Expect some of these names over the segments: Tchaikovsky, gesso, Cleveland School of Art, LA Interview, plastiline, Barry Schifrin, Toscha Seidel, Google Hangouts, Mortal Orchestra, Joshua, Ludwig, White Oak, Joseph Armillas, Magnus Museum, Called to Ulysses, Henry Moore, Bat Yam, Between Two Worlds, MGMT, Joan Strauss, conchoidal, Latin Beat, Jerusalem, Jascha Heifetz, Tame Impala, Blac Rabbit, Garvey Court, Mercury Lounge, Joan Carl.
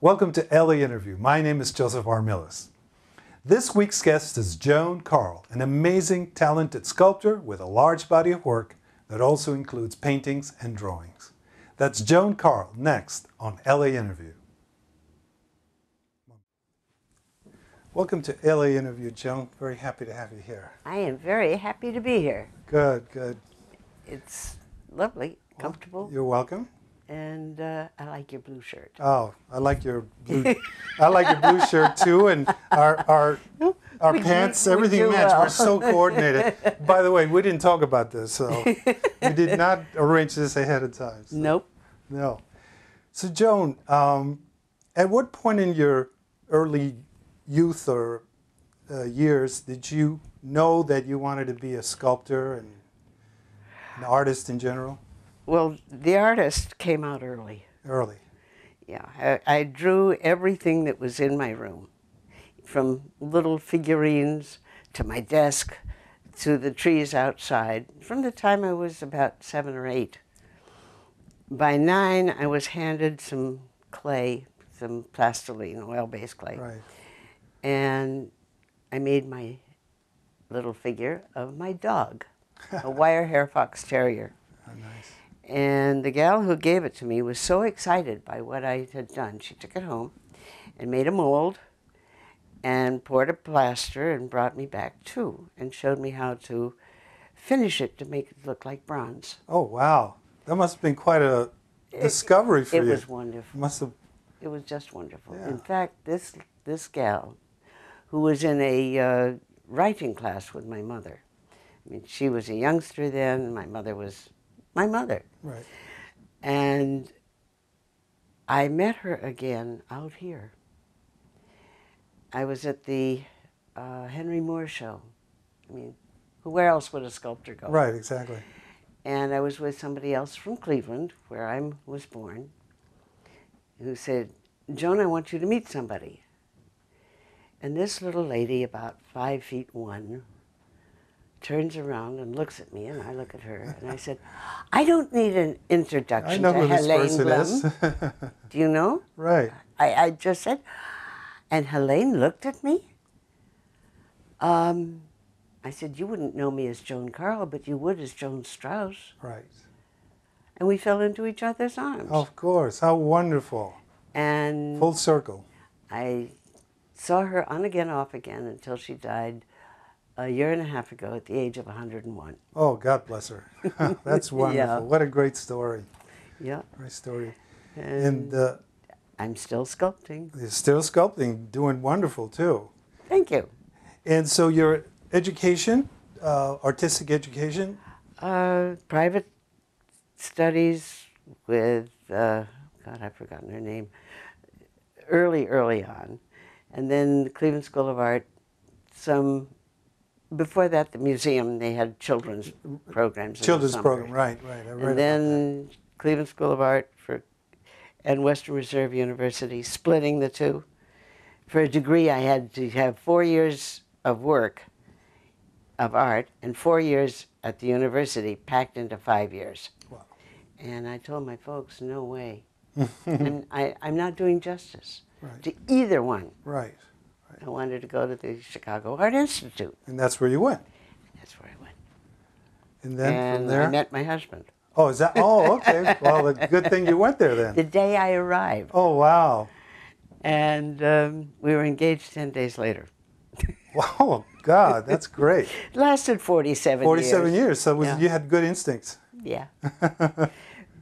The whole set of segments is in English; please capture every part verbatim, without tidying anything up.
Welcome to L A Interview. My name is Joseph Armillas. This week's guest is Joan Carl, an amazing, talented sculptor with a large body of work that also includes paintings and drawings. That's Joan Carl next on L A Interview. Welcome to L A Interview, Joan. Very happy to have you here. I am very happy to be here. Good, good. It's lovely, comfortable. Well, you're welcome. And uh, I like your blue shirt. Oh, I like your blue. I like your blue shirt too, and our our our we pants, do, everything we matched. Well. We're so coordinated. By the way, we didn't talk about this, so we did not arrange this ahead of time. So. Nope. No. So, Joan, um, at what point in your early youth or uh, years did you know that you wanted to be a sculptor and an artist in general? Well, the artist came out early. Early. Yeah, I, I drew everything that was in my room, from little figurines to my desk to the trees outside, from the time I was about seven or eight. By nine, I was handed some clay, some plastiline, oil-based clay. Right. And I made my little figure of my dog, a wire hair fox terrier. Oh, nice. And the gal who gave it to me was so excited by what I had done. She took it home and made a mold and poured a plaster and brought me back two and showed me how to finish it to make it look like bronze. Oh, wow. That must have been quite a discovery for you. It was wonderful. Must have... It was just wonderful. Yeah. In fact, this, this gal, who was in a uh, writing class with my mother, I mean, she was a youngster then, and my mother was... my mother. Right. And I met her again out here. I was at the uh, Henry Moore show. I mean, where else would a sculptor go? Right, exactly. And I was with somebody else from Cleveland, where I was born, who said, Joan, I want you to meet somebody. And this little lady, about five feet one, turns around and looks at me, and I look at her, and I said, I don't need an introduction I know to who Helene Blum. Do you know? Right. I, I just said, and Helene looked at me. Um, I said, you wouldn't know me as Joan Carl, but you would as Joan Strauss. Right. And we fell into each other's arms. Of course. How wonderful. And full circle. I saw her on again, off again, until she died a year and a half ago at the age of one hundred and one. Oh, God bless her. That's wonderful. Yeah. What a great story. Yeah. Great story. And, and uh, I'm still sculpting. You're still sculpting, doing wonderful, too. Thank you. And so your education, uh, artistic education? Uh, private studies with, uh, God, I've forgotten her name, early, early on. And then the Cleveland School of Art, some... Before that, the museum, they had children's programs. Children's program, right, right. I read and then Cleveland School of Art for, and Western Reserve University, splitting the two. For a degree, I had to have four years of work of art and four years at the university packed into five years. Wow. And I told my folks, no way. I'm, I, I'm not doing justice right. to either one. Right. I wanted to go to the Chicago Art Institute. And that's where you went? And that's where I went. And then and from there? I met my husband. Oh, is that? Oh, okay. Well, the good thing you went there then. The day I arrived. Oh, wow. And um, we were engaged ten days later. Wow, God, that's great. It lasted forty-seven years. forty-seven years, so it was, yeah. You had good instincts. Yeah.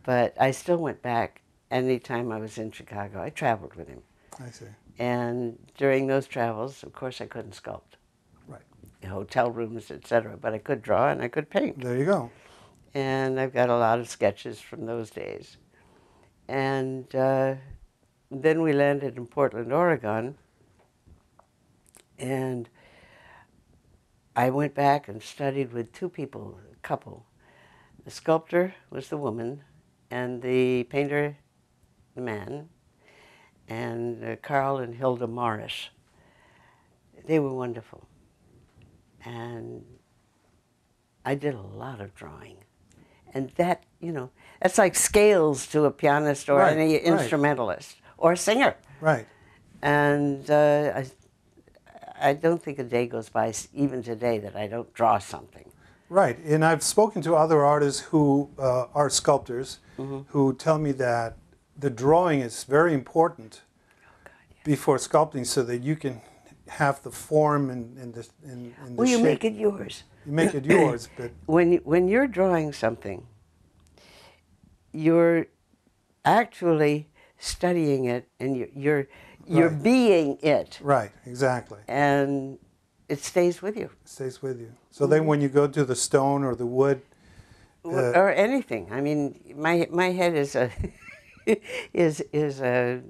But I still went back any time I was in Chicago. I traveled with him. I see. And during those travels, of course, I couldn't sculpt. Right. Hotel rooms, et cetera. But I could draw and I could paint. There you go. And I've got a lot of sketches from those days. And uh, then we landed in Portland, Oregon. And I went back and studied with two people, a couple. The sculptor was the woman, and the painter, the man. and uh, Carl and Hilda Morris. They were wonderful. And I did a lot of drawing. And that, you know, that's like scales to a pianist or right, any instrumentalist right. or a singer. Right. And uh, I, I don't think a day goes by, even today, that I don't draw something. Right. And I've spoken to other artists who uh, are sculptors mm-hmm. who tell me that the drawing is very important oh, God, yeah. before sculpting so that you can have the form and, and the, and, and the well, shape. Well, you make it yours. You make it yours, but... When, when you're drawing something, you're actually studying it and you're, you're, you're right. being it. Right, exactly. And it stays with you. It stays with you. So mm-hmm. then when you go to the stone or the wood... Uh, or anything. I mean, my, my head is a... is, is a,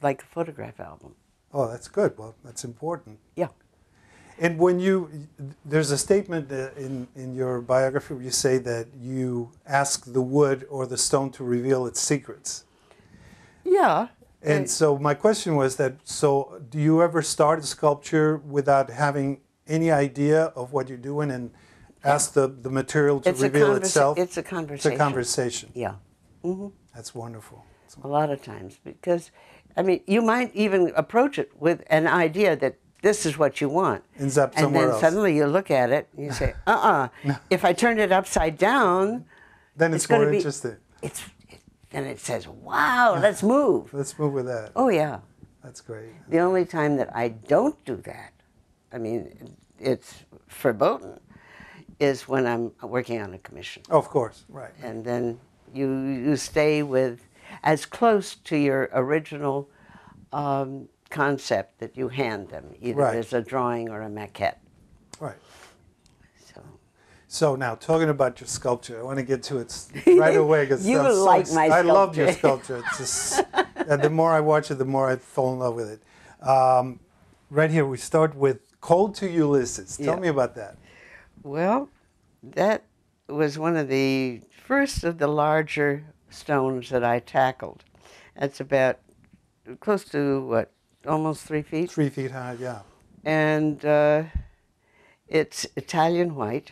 like a photograph album. Oh, that's good. Well, that's important. Yeah. And when you, there's a statement in, in your biography where you say that you ask the wood or the stone to reveal its secrets. Yeah. And I, so my question was that, so do you ever start a sculpture without having any idea of what you're doing and ask the, the material to it's reveal itself? It's a conversation. It's a conversation. Yeah. Mm-hmm. That's wonderful. That's wonderful. A lot of times, because, I mean, you might even approach it with an idea that this is what you want. Ends up somewhere else. And then suddenly you look at it and you say, uh-uh, no. if I turn it upside down, then it's, it's more be, interesting. It's, it, and it says, wow, let's move. Let's move with that. Oh, yeah. That's great. The only time that I don't do that, I mean, it's verboten, is when I'm working on a commission. Oh, of course, right. And then... You, you stay with as close to your original um, concept that you hand them, either right. as a drawing or a maquette. Right. So. So now, talking about your sculpture, I want to get to it right away because you so like my sculpture. I love your sculpture. It's just, and the more I watch it, the more I fall in love with it. Um, right here, we start with "Called to Ulysses." Tell yeah. me about that. Well, that was one of the first of the larger stones that I tackled. That's about close to, what, almost three feet? Three feet high, yeah. And uh, it's Italian white,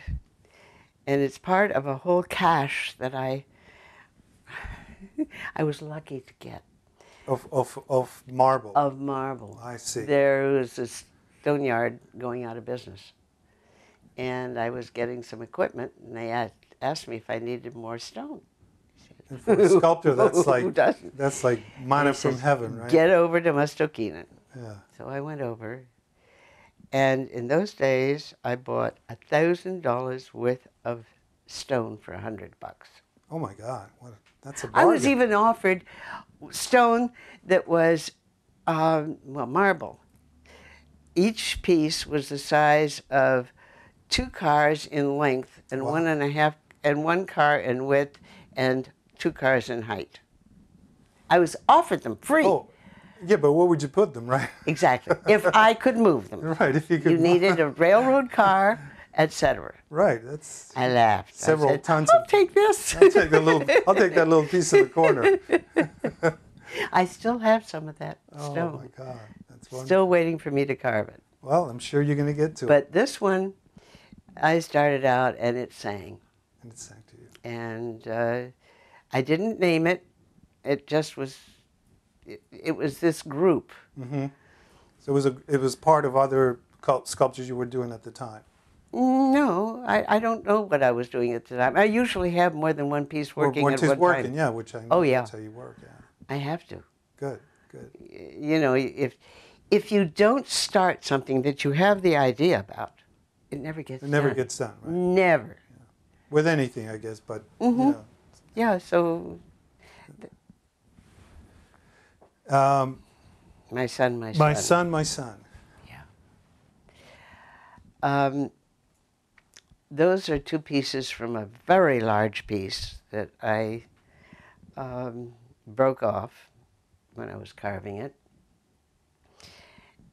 and it's part of a whole cache that I I was lucky to get. Of, of, of marble? Of marble. I see. There was a stone yard going out of business, and I was getting some equipment, and they asked, asked me if I needed more stone. Said, and for a sculptor, that's like that's like manna from says, heaven, right? Get over to Mustokina. Yeah. So I went over, and in those days, I bought a thousand dollars worth of stone for a hundred bucks. Oh my God! What a, that's a bargain. I was even offered stone that was, um, well, marble. Each piece was the size of two cars in length, and wow. one and a half. And one car in width, and two cars in height. I was offered them free. Oh, yeah, but where would you put them, right? Exactly. If I could move them. Right, if you could. You needed a railroad car, et cetera. Right, that's. I laughed. Several I said, tons. I'll of, take this. I'll take that little. I'll take that little piece of the corner. I still have some of that stone. Oh my God, that's wonderful. Still waiting for me to carve it. Well, I'm sure you're going to get to but it. But this one, I started out, and it sang. And it sang to you. And uh, I didn't name it. It just was. It, it was this group. Mm-hmm. So it was a. It was part of other sculptures you were doing at the time. No, I, I don't know what I was doing at the time. I usually have more than one piece working one at one time. One piece working, yeah, which I know oh, yeah. that's how you work. Yeah. I have to. Good, good. You know, if if you don't start something that you have the idea about, it never gets. It never done. gets done. Right? Never. With anything, I guess, but, mm-hmm. you know. Yeah, so... Um, my son, my son. My son, my son. Yeah. Um, those are two pieces from a very large piece that I um, broke off when I was carving it.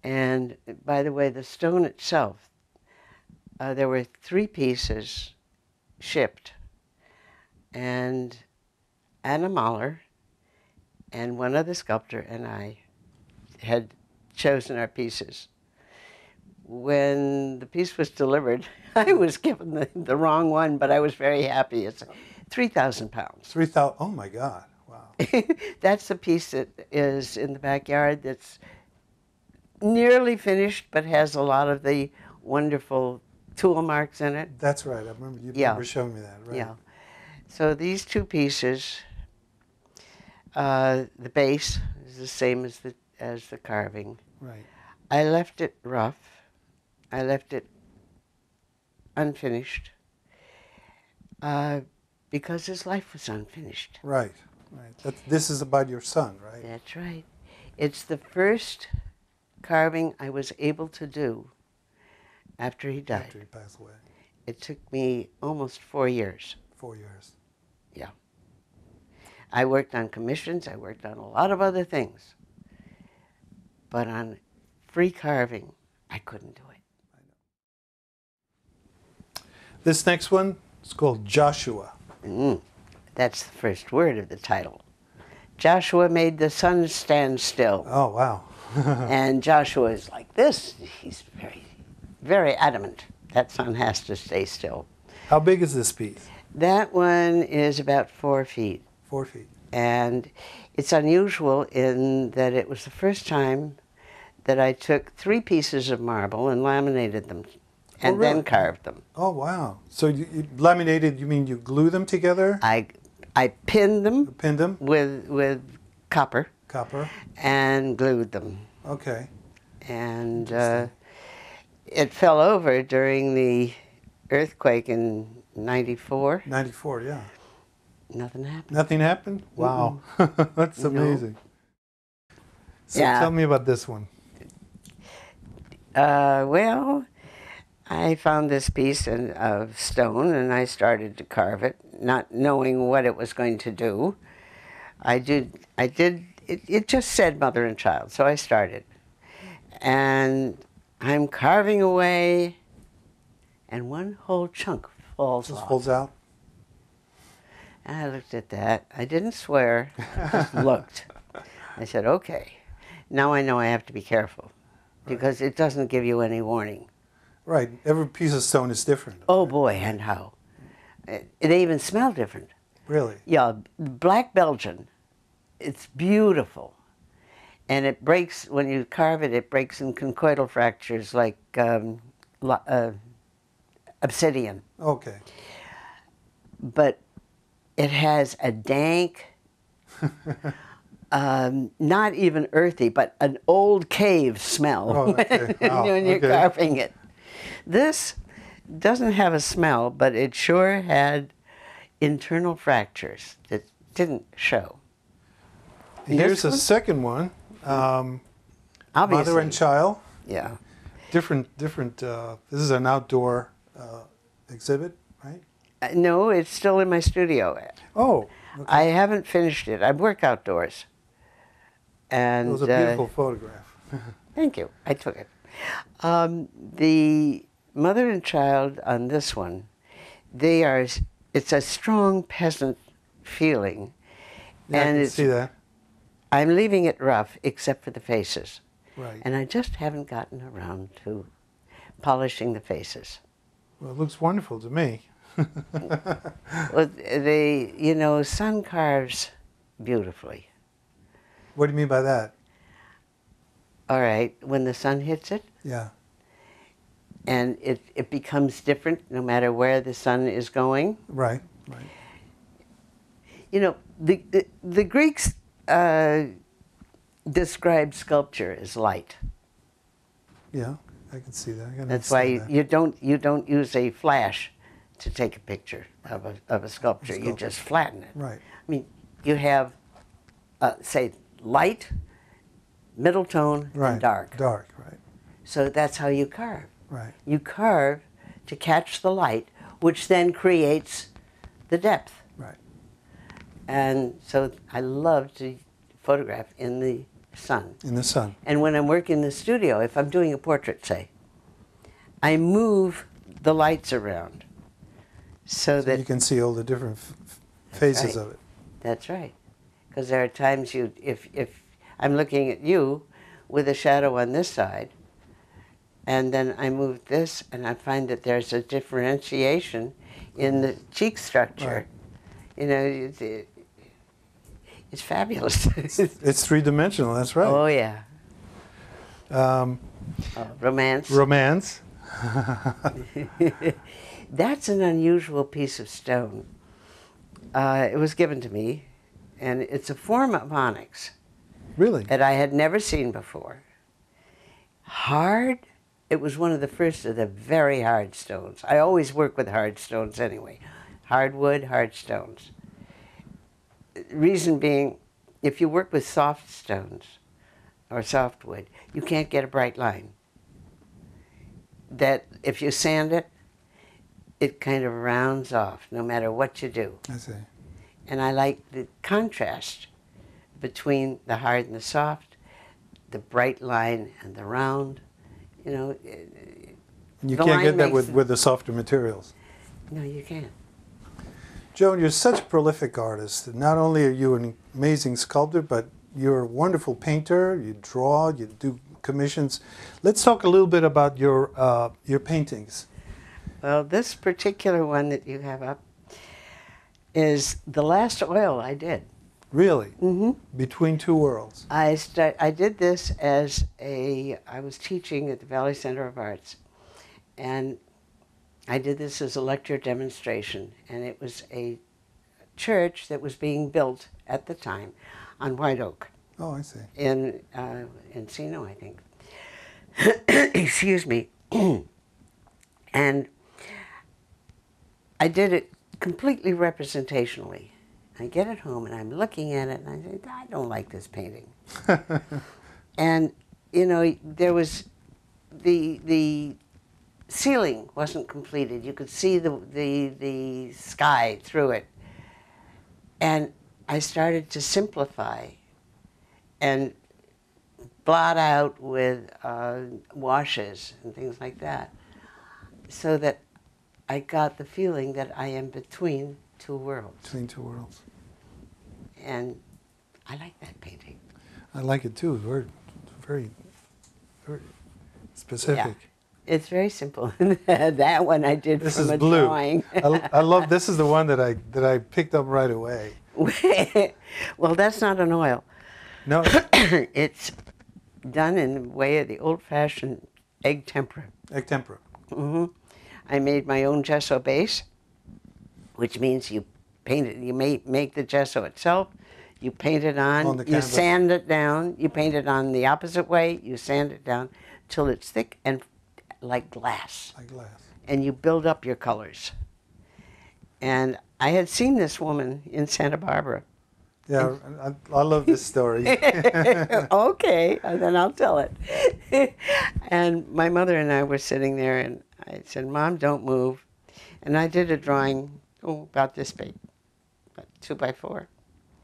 And, by the way, the stone itself, uh, there were three pieces shipped, and Anna Mahler and one other sculptor and I had chosen our pieces. When the piece was delivered, I was given the, the wrong one, but I was very happy. It's three thousand pounds. three thousand, oh my God, wow. That's the piece that is in the backyard that's nearly finished, but has a lot of the wonderful tool marks in it. That's right, I remember you yeah. remember showing me that, right? Yeah. So these two pieces, uh, the base is the same as the, as the carving. Right. I left it rough. I left it unfinished uh, because his life was unfinished. Right, right. That's, this is about your son, right? That's right. It's the first carving I was able to do after he died. After he passed away. It took me almost four years. Four years. Yeah. I worked on commissions. I worked on a lot of other things. But on free carving, I couldn't do it. This next one is called Joshua. Mm, that's the first word of the title. Joshua made the sun stand still. Oh, wow. And Joshua is like this. He's very, very adamant. That sun has to stay still. How big is this piece? That one is about four feet. Four feet. And it's unusual in that it was the first time that I took three pieces of marble and laminated them. And oh, really? Then carved them. Oh, wow. So you, you laminated, you mean you glue them together? I, I pinned them. You pinned them? With, with copper. Copper. And glued them. Okay. And uh, it fell over during the earthquake in ninety-four. ninety-four, yeah. Nothing happened. Nothing happened? Wow. Mm-mm. That's amazing. No. So yeah. Tell me about this one. Uh, well... I found this piece in, of stone, and I started to carve it, not knowing what it was going to do. I did, I did it, it just said mother and child, so I started. And I'm carving away, and one whole chunk falls just off. Falls out? And I looked at that. I didn't swear, I just looked. I said, okay, now I know I have to be careful, because right. It doesn't give you any warning. Right. Every piece of stone is different. Oh, right? Boy, and how. They even smell different. Really? Yeah. Black Belgian. It's beautiful. And it breaks, when you carve it, it breaks in conchoidal fractures like um, uh, obsidian. Okay. But it has a dank, Um, not even earthy, but an old cave smell oh, okay. wow. when you're okay. carving it. This doesn't have a smell, but it sure had internal fractures that didn't show. Here's a second one, um, mother and child. Yeah. Different, different, uh, this is an outdoor uh, exhibit, right? Uh, no, it's still in my studio. Oh. Okay. I haven't finished it. I work outdoors. And, it was a beautiful uh, photograph. Thank you. I took it. Um, the mother and child on this one, they are, it's a strong peasant feeling. Yeah, and I can see that. I'm leaving it rough except for the faces. Right. And I just haven't gotten around to polishing the faces. Well, it looks wonderful to me. Well, they, you know, sun carves beautifully. What do you mean by that? All right, when the sun hits it, yeah, and it, it becomes different no matter where the sun is going. Right, right. You know, the, the, the Greeks uh, described sculpture as light. Yeah, I can see that. I can That's why that. you don't you don't use a flash to take a picture of a, of a sculpture. sculpture. You just flatten it. Right. I mean, you have, uh, say, light, middle tone, right. and dark. Dark, right. So that's how you carve. Right. You carve to catch the light, which then creates the depth. Right. And so I love to photograph in the sun. In the sun. And when I'm working in the studio, if I'm doing a portrait, say, I move the lights around so, so that... you can see all the different phases right. of it. That's right. because there are times you, if, if I'm looking at you with a shadow on this side, and then I move this, and I find that there's a differentiation in the cheek structure. Right. You know, it, it, it's fabulous. it's, it's three-dimensional, that's right. Oh, yeah. Um, oh, romance. Romance. That's an unusual piece of stone. Uh, it was given to me, and it's a form of onyx. Really? That I had never seen before. Hard. It was one of the first of the very hard stones. I always work with hard stones anyway. Hardwood, hard stones. Reason being, if you work with soft stones or softwood, you can't get a bright line. That if you sand it, it kind of rounds off no matter what you do. I see. And I like the contrast between the hard and the soft, the bright line and the round. You know, you can't get that with, with the softer materials. No, you can't. Joan, you're such a prolific artist. Not only are you an amazing sculptor, but you're a wonderful painter. You draw, you do commissions. Let's talk a little bit about your, uh, your paintings. Well, this particular one that you have up is the last oil I did. Really? Mm-hmm. Between Two Worlds. I start, I did this as a, I was teaching at the Valley Center of Arts, and I did this as a lecture demonstration, and it was a church that was being built at the time on White Oak. Oh, I see. In uh, Encino, I think. Excuse me. And I did it completely representationally. I get it home and I'm looking at it and I think, I don't like this painting. And, you know, there was, the the ceiling wasn't completed. You could see the, the, the sky through it. And I started to simplify and blot out with uh, washes and things like that, so that I got the feeling that I am between two worlds. Between Two Worlds. And I like that painting. I like it too. Very, very, very specific. Yeah. It's very simple. That one I did this from is a blue. Drawing. I, I love. This is the one that I that I picked up right away. Well, that's not an oil. No, it's done in the way of the old-fashioned egg tempera. Egg tempera. Mm-hmm. I made my own gesso base, which means you paint it, you make, make the gesso itself, you paint it on, on you sand it down, you paint it on the opposite way, you sand it down till it's thick and like glass. Like glass. And you build up your colors. And I had seen this woman in Santa Barbara. Yeah, I, I love this story. Okay, then I'll tell it. And my mother and I were sitting there and I said, Mom, don't move. And I did a drawing. Oh, about this big, about two by four.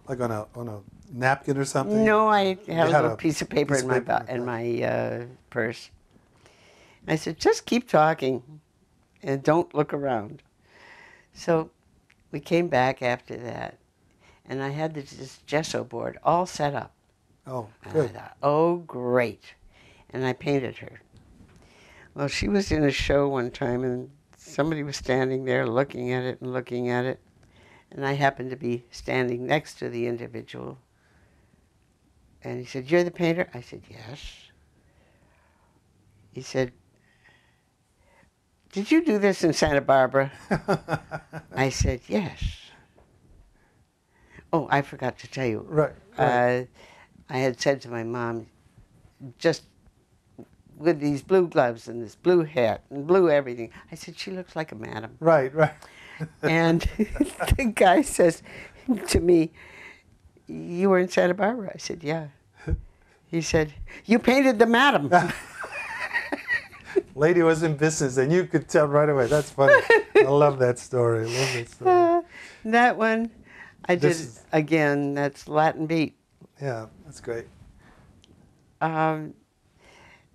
Like on a on a napkin or something? No, I had, had a little a piece of paper piece in my paper in my uh, purse. And I said, just keep talking, and don't look around. So we came back after that, and I had this gesso board all set up. Oh, good. And I thought, oh, great, and I painted her. Well, she was in a show one time, and somebody was standing there looking at it and looking at it, and I happened to be standing next to the individual. And he said, you're the painter? I said, yes. He said, did you do this in Santa Barbara? I said, yes. Oh, I forgot to tell you. Right. right. Uh, I had said to my mom, just with these blue gloves and this blue hat and blue everything. I said, she looks like a madam. Right, right. And the guy says to me, you were in Santa Barbara? I said, yeah. He said, you painted the madam. Lady was in business, and you could tell right away. That's funny. I love that story. I love that story. Uh, that one, I this did, is, again, that's Latin Beat. Yeah, that's great. Um.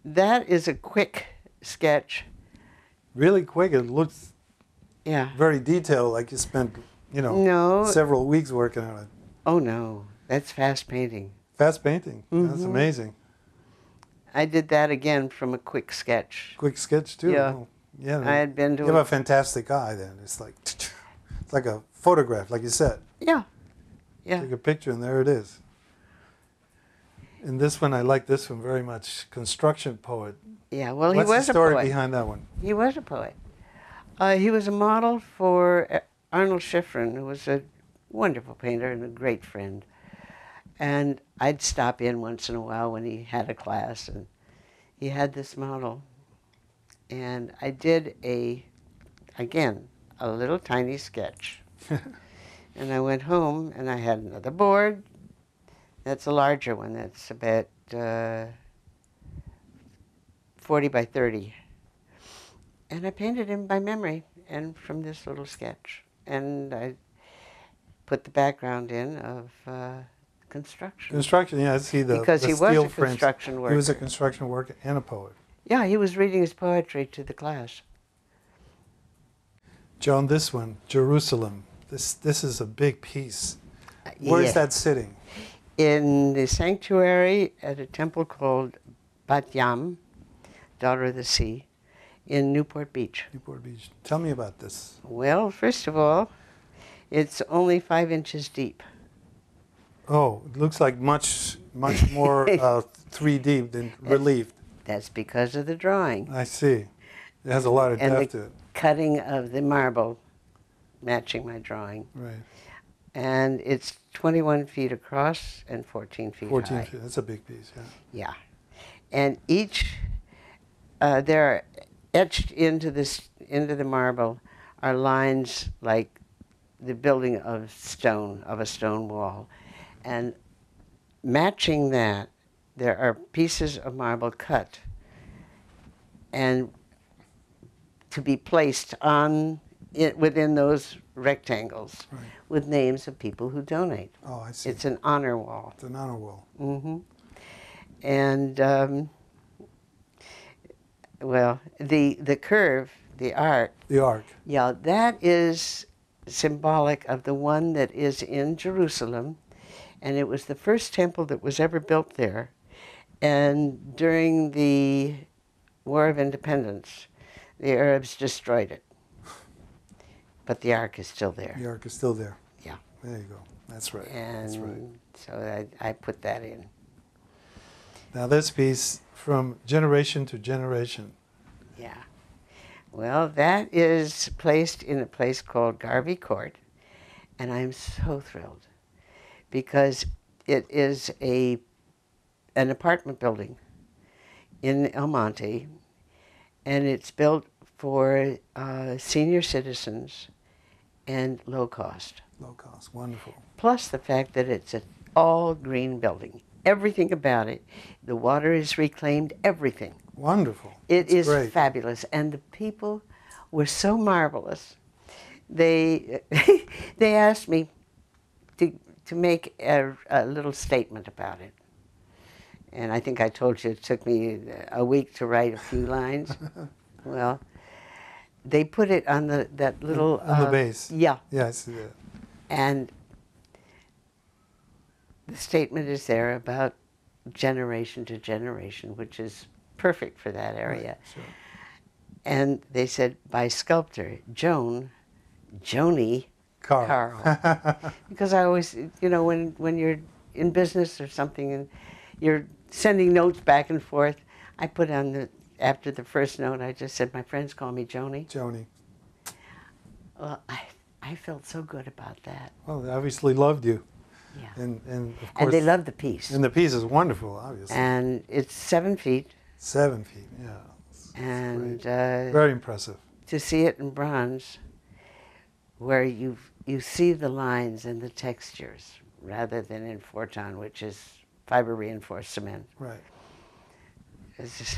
That is a quick sketch. Really quick. It looks yeah. very detailed, like you spent, you know, no. several weeks working on it. Oh, no. That's fast painting. Fast painting. Mm-hmm. That's amazing. I did that again from a quick sketch. Quick sketch too. Yeah, oh, yeah. I had been to. You a... have a fantastic eye. Then it's like, it's like a photograph, like you said. Yeah, yeah. Take a picture and there it is. And this one, I like this one very much. Construction Poet. Yeah, well, What's he was a poet. What's the story behind that one? He was a poet. Uh, he was a model for Arnold Schifrin, who was a wonderful painter and a great friend. And I'd stop in once in a while when he had a class, and he had this model. And I did a, again, a little tiny sketch. And I went home, and I had another board. That's a larger one. That's about uh, forty by thirty. And I painted him by memory and from this little sketch. And I put the background in of uh, construction. Construction, yeah, I see the Because the he was a construction friends. worker. He was a construction worker and a poet. Yeah, he was reading his poetry to the class. Joan, this one, Jerusalem. This, this is a big piece. Where yes. is that sitting? In the sanctuary at a temple called Bat Yam, Daughter of the Sea, in Newport Beach. Newport Beach. Tell me about this. Well, first of all, it's only five inches deep. Oh, it looks like much, much more uh, three D than relief. That's because of the drawing. I see. It has a lot of and depth the to it. Cutting of the marble, matching my drawing. Right. And it's twenty-one feet across and fourteen feet fourteen high. fourteen feet, that's a big piece, yeah. Yeah. And each, uh, there are, etched into this, into the marble are lines like the building of stone, of a stone wall. And matching that, there are pieces of marble cut and to be placed on it within those rectangles right. with names of people who donate. Oh, I see. It's an honor wall. It's an honor wall. Mm-hmm. And, um, well, the, the curve, the arc. The arc. Yeah, that is symbolic of the one that is in Jerusalem. And it was the first temple that was ever built there. And during the War of Independence, the Arabs destroyed it. But the ark is still there. The ark is still there. Yeah. There you go. That's right. And That's right. so I, I put that in. Now this piece, from generation to generation. Yeah. Well, that is placed in a place called Garvey Court, and I'm so thrilled because it is a an apartment building in El Monte, and it's built for uh, senior citizens. And low cost. Low cost, wonderful. Plus the fact that it's an all-green building. Everything about it, the water is reclaimed, everything. Wonderful. It That's is great. Fabulous. And the people were so marvelous. They they asked me to, to make a, a little statement about it. And I think I told you it took me a week to write a few lines. Well, they put it on the that little... On uh, the base. Yeah. Yeah, I see that. And the statement is there about generation to generation, which is perfect for that area. Right, sure. And they said, by sculptor, Joan, Joni Carl. Carl. Because I always, you know, when, when you're in business or something and you're sending notes back and forth, I put on the... After the first note, I just said, my friends call me Joni. Joni. Well, I, I felt so good about that. Well, they obviously loved you. Yeah. And, and, of course, and they loved the piece. And the piece is wonderful, obviously. And it's seven feet. Seven feet, yeah. That's and uh, very impressive. To see it in bronze, where you you see the lines and the textures, rather than in Forton, which is fiber-reinforced cement. Right. It's just...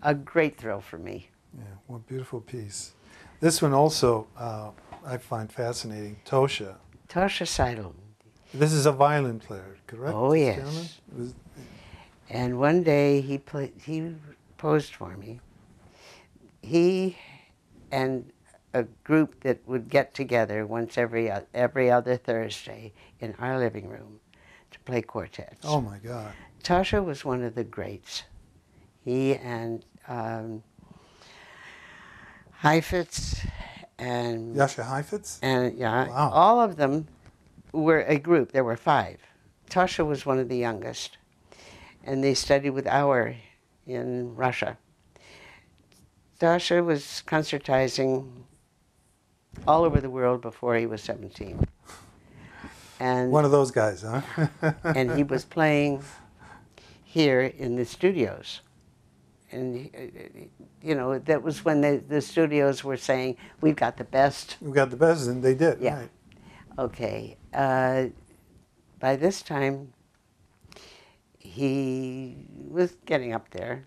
a great thrill for me. Yeah, what a beautiful piece. This one also uh, I find fascinating, Toscha. Toscha Seidel. This is a violin player, correct? Oh, yes. Was... And one day he, played, he posed for me. He and a group that would get together once every, every other Thursday in our living room play quartets. Oh my God. Toscha was one of the greats. He and um, Heifetz and... Jascha Heifetz? And, yeah, wow. All of them were a group. There were five. Toscha was one of the youngest. And they studied with Auer in Russia. Toscha was concertizing all over the world before he was seventeen. And one of those guys, huh? And he was playing here in the studios. And, you know, that was when the, the studios were saying, we've got the best. We've got the best, and they did. Yeah. Right. Okay. Uh, by this time, he was getting up there.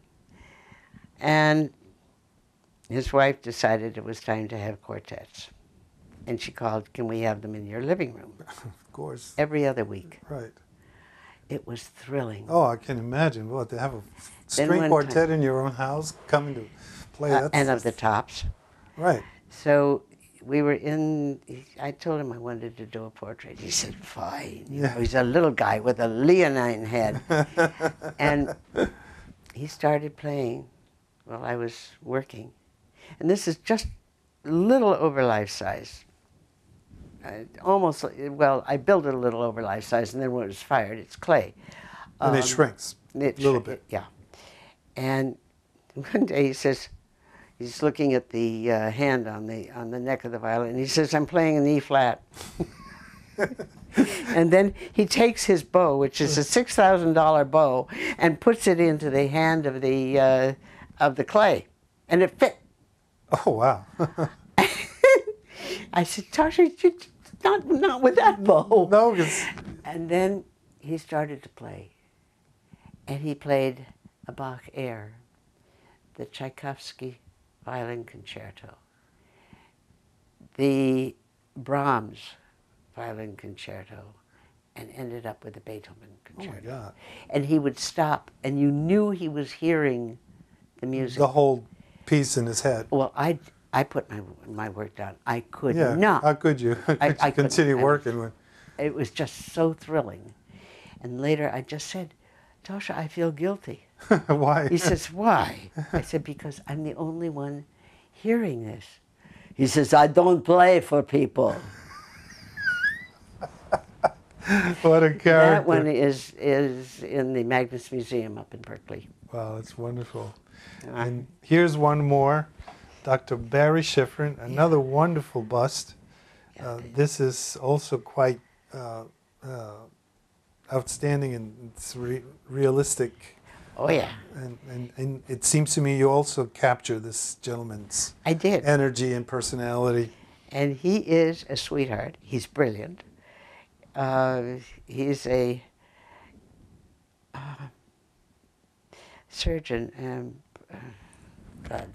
And his wife decided it was time to have quartets. And she called, can we have them in your living room? Of course. Every other week. Right. It was thrilling. Oh, I can imagine. What, to have a string quartet time, in your own house coming to play. Uh, and of the tops. Right. So we were in, I told him I wanted to do a portrait. He said, fine. Yeah. You know, he's a little guy with a leonine head. And he started playing while I was working. And this is just a little over life size. I almost, well, I built it a little over life size, and then when it was fired, it's clay. Um, and it shrinks it a little shr bit. Yeah. And one day he says, he's looking at the uh, hand on the, on the neck of the violin, and he says, I'm playing an E flat. And then he takes his bow, which is a six thousand dollar bow, and puts it into the hand of the, uh, of the clay, and it fit. Oh, wow. I said, Toscha, not, not with that bow. No. It's... And then he started to play. And he played a Bach air, the Tchaikovsky violin concerto, the Brahms violin concerto, and ended up with the Beethoven concerto. Oh, my God. And he would stop, and you knew he was hearing the music. The whole piece in his head. Well, I... I put my my work down. I could yeah, not. How could you? Could I, you I continue working? I was, it was just so thrilling. And later I just said, Toscha, I feel guilty. Why? He says, why? I said, because I'm the only one hearing this. He says, I don't play for people. What a character. That one is, is in the Magnus Museum up in Berkeley. Wow, that's wonderful. Uh, and here's one more. Doctor Barry Schifrin, another yeah. wonderful bust. Yeah, uh, this is also quite uh, uh, outstanding, and it's re realistic. Oh, yeah. And, and, and it seems to me you also capture this gentleman's I did. energy and personality. And he is a sweetheart. He's brilliant. Uh, he's a uh, surgeon and... Uh, God.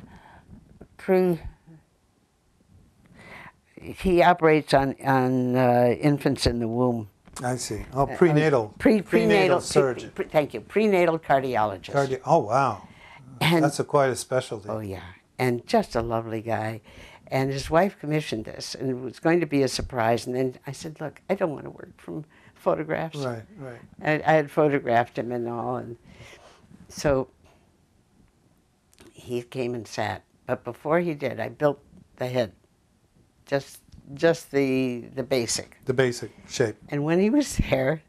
He operates on on uh, infants in the womb. I see. Oh, prenatal. Uh, pre, prenatal, prenatal surgeon. Pre, pre, thank you. Prenatal cardiologist. Cardi oh, wow. And, That's a, quite a specialty. Oh, yeah. And just a lovely guy. And his wife commissioned this, and it was going to be a surprise. And then I said, look, I don't want to work from photographs. Right, right. And I had photographed him and all. And so he came and sat. But before he did, I built the head, just just the the basic. The basic shape. And when he was there,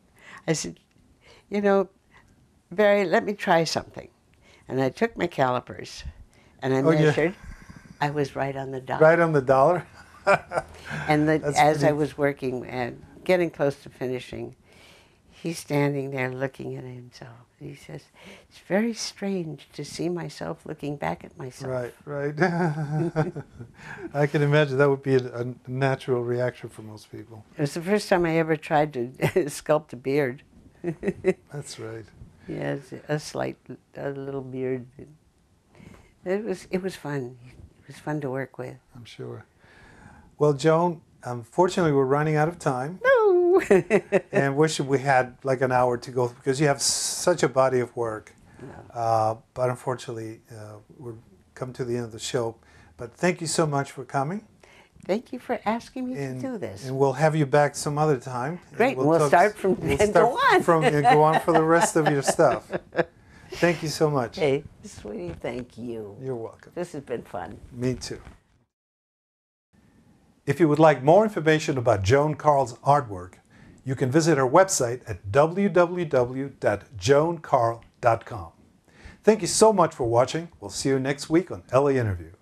I said, you know, Barry, let me try something. And I took my calipers, and I oh, measured. Yeah. I was right on the dollar. Right on the dollar? And the, as pretty... I was working and getting close to finishing, he's standing there looking at himself. He says, it's very strange to see myself looking back at myself. Right, right. I can imagine that would be a, a natural reaction for most people. It was the first time I ever tried to sculpt a beard. That's right. Yes, a slight, a little beard. It was, it was fun. It was fun to work with. I'm sure. Well, Joan, unfortunately, we're running out of time. No. And wish we had like an hour to go, because you have such a body of work. Yeah. Uh, but unfortunately, uh, we've come to the end of the show. But thank you so much for coming. Thank you for asking me and, to do this. And we'll have you back some other time. Great. We'll, we'll start from we'll and start go on. From, and go on for the rest of your stuff. Thank you so much. Hey, sweetie, thank you. You're welcome. This has been fun. Me too. If you would like more information about Joan Carl's artwork, you can visit her website at w w w dot joan carl dot com. Thank you so much for watching. We'll see you next week on L A Interview.